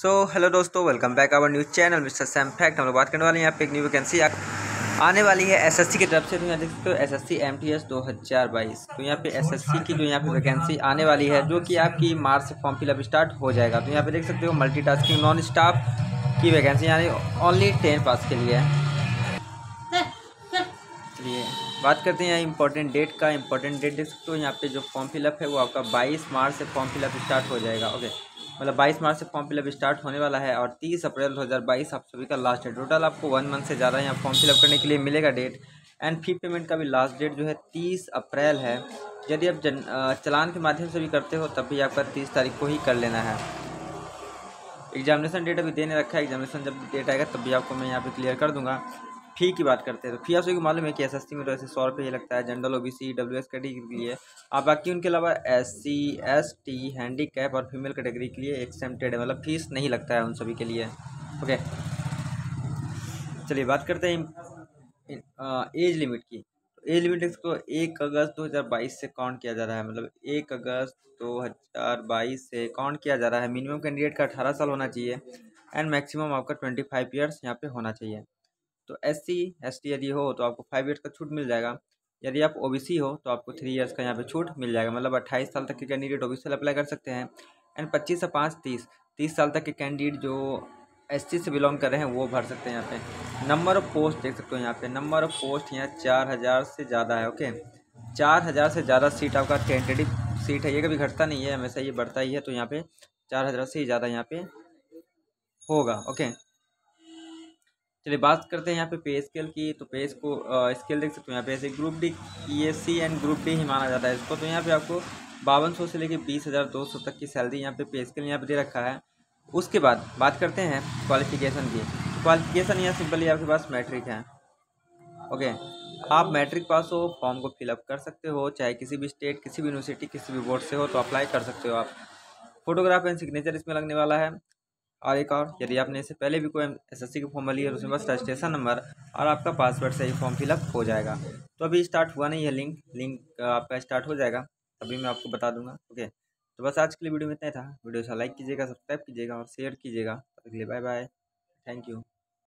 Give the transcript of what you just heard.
सो hello दोस्तों, welcome back our news channel mister Sam fact. हम लोग बात करने वाले हैं यहाँ पे एक न्यू वैकेंसी आने वाली है एसएससी की तरफ से। तो यहाँ देख सकते हो SSC MTS 2022। तो यहाँ पे SSC की जो यहाँ पे वैकेंसी आने वाली है, जो कि आपकी मार्च से फॉर्म फिलअप स्टार्ट हो जाएगा। तो यहाँ पे देख सकते हो मल्टीटास्किंग नॉन स्टाफ की वैकेंसी, यानी ओनली 10 पास के लिए। चलिए बात करते हैं इंपॉर्टेंट डेट का। इंपॉर्टेंट डेट देख सकते हो यहाँ पे, जो फॉर्म फिलअप है वो आपका 22 मार्च से फॉर्म फिलअप स्टार्ट हो जाएगा। ओके, मतलब 22 मार्च से फॉर्म फिलअप स्टार्ट होने वाला है और 30 अप्रैल 2022 आप सभी का लास्ट डेट। टोटल आपको 1 मंथ से ज़्यादा यहाँ फॉर्म फिलअप करने के लिए मिलेगा डेट। एंड फी पेमेंट का भी लास्ट डेट जो है 30 अप्रैल है। यदि आप चलान के माध्यम से भी करते हो तब भी आपका 30 तारीख को ही कर लेना है। एग्जामिनेशन डेट अभी देने रखा है, एग्जामिनेशन जब डेट आएगा तब भी आपको मैं यहाँ पर क्लियर कर दूँगा। फ़ी की बात करते हैं तो फ़ी आप सभी को मालूम है कि SSC में तो ऐसे 100 रुपये ही लगता है। जनरल OBC WS कैटेगरी के लिए आप, बाकी उनके अलावा SC ST हैंडीकैप और फीमेल कैटेगरी के लिए एक्सेम्प्टेड है, मतलब फीस नहीं लगता है उन सभी के लिए। ओके, चलिए बात करते हैं एज लिमिट की। एज लिमिट को 1 अगस्त 2022 से काउंट किया जा रहा है, मतलब 1 अगस्त 2022 से काउंट किया जा रहा है। मिनिमम कैंडिडेट का 18 साल होना चाहिए एंड मैक्सिमम आपका 25 ईयर्स यहाँ पे होना चाहिए। तो SC ST यदि हो तो आपको 5 ईयर्स का छूट मिल जाएगा। यदि आप OBC हो तो आपको 3 ईयर्स का यहाँ पे छूट मिल जाएगा, मतलब 28 साल तक के कैंडिडेट OBC अप्लाई कर सकते हैं। एंड 25 से 30 साल तक के कैंडिडेट जो SC से बिलोंग कर रहे हैं वो भर सकते हैं। यहाँ पे नंबर ऑफ पोस्ट देख सकते हो, यहाँ पे नंबर ऑफ पोस्ट यहाँ 4000 से ज़्यादा है। ओके, 4000 से ज़्यादा सीट आपका टेंटेटिव सीट है, ये कभी घटता नहीं है, हमेशा ये बढ़ता ही है। तो यहाँ पर 4000 से ज़्यादा यहाँ पर होगा। ओके, चलिए बात करते हैं यहाँ पे पे स्केल की। तो पे को स्केल देख सकते हो यहाँ पे, ऐसे group D ESC and group D ही माना जाता है इसको। तो यहाँ पे आपको 5200 से लेकर 20200 तक की सैलरी यहाँ पे पे स्केल यहाँ पे दे रखा है। उसके बाद बात करते हैं क्वालिफिकेशन की। क्वालिफिकेशन यहाँ सिंपली आपके पास मैट्रिक है। ओके, आप मैट्रिक पास हो, फॉर्म को फिलअप कर सकते हो, चाहे किसी भी स्टेट, किसी भी यूनिवर्सिटी, किसी भी बोर्ड से हो तो अप्लाई कर सकते हो आप। फोटोग्राफ एंड सिग्नेचर इसमें लगने वाला है। और एक और, यदि आपने इससे पहले भी कोई SSC की फॉर्म भरी है तो उसमें बस रजिस्ट्रेशन नंबर और आपका पासवर्ड से ही फॉर्म फिलअप हो जाएगा। तो अभी स्टार्ट हुआ नहीं है, लिंक आपका स्टार्ट हो जाएगा तभी मैं आपको बता दूंगा। ओके, तो बस आज के लिए वीडियो में इतना ही था। वीडियो अच्छा लाइक कीजिएगा, सब्सक्राइब कीजिएगा और शेयर कीजिएगा। अगले बाय बाय, थैंक यू।